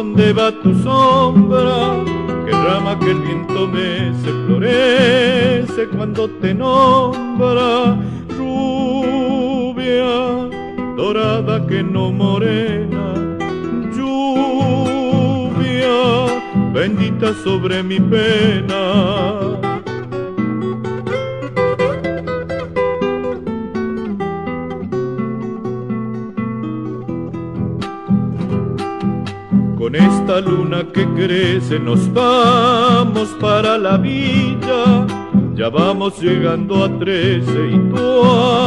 dónde va tu sombra? ¿Qué rama que el viento mece florece cuando te nombra? Rubia, dorada que no morena, lluvia, bendita sobre mi pena. Con esta luna que crece nos vamos para la villa, ya vamos llegando a 13 y tu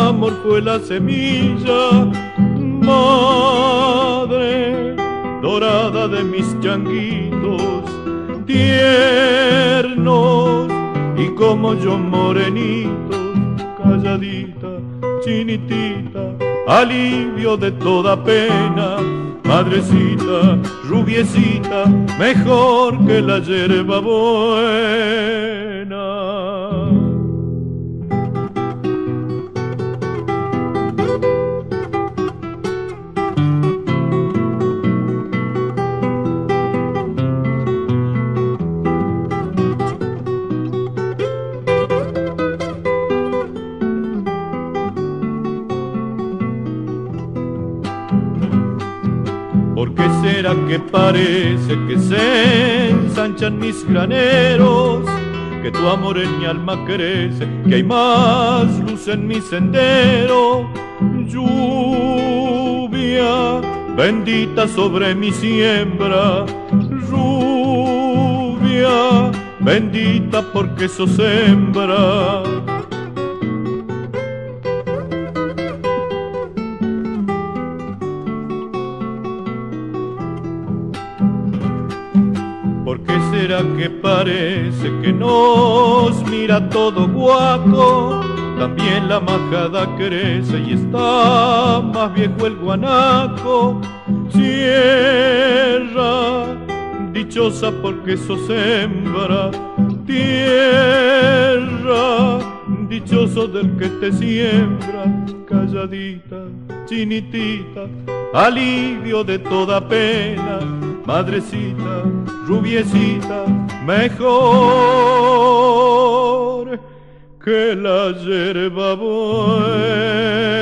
amor fue la semilla. Madre dorada de mis changuitos tiernos y como yo morenito, calladita, chinitita, alivio de toda pena. Madrecita, rubiecita, mejor que la yerba buena. ¿Por qué será que parece que se ensanchan mis graneros? Que tu amor en mi alma crece, que hay más luz en mi sendero. Lluvia, bendita sobre mi siembra. Rubia, bendita porque eso sembra. ¿Por qué será que parece que nos mira todo guaco? También la majada crece y está más viejo el guanaco. Tierra, dichosa porque eso sembra. Tierra, dichoso del que te siembra. Calladita, chinitita, alivio de toda pena. Madrecita, rubiecita, mejor que la yerba buena.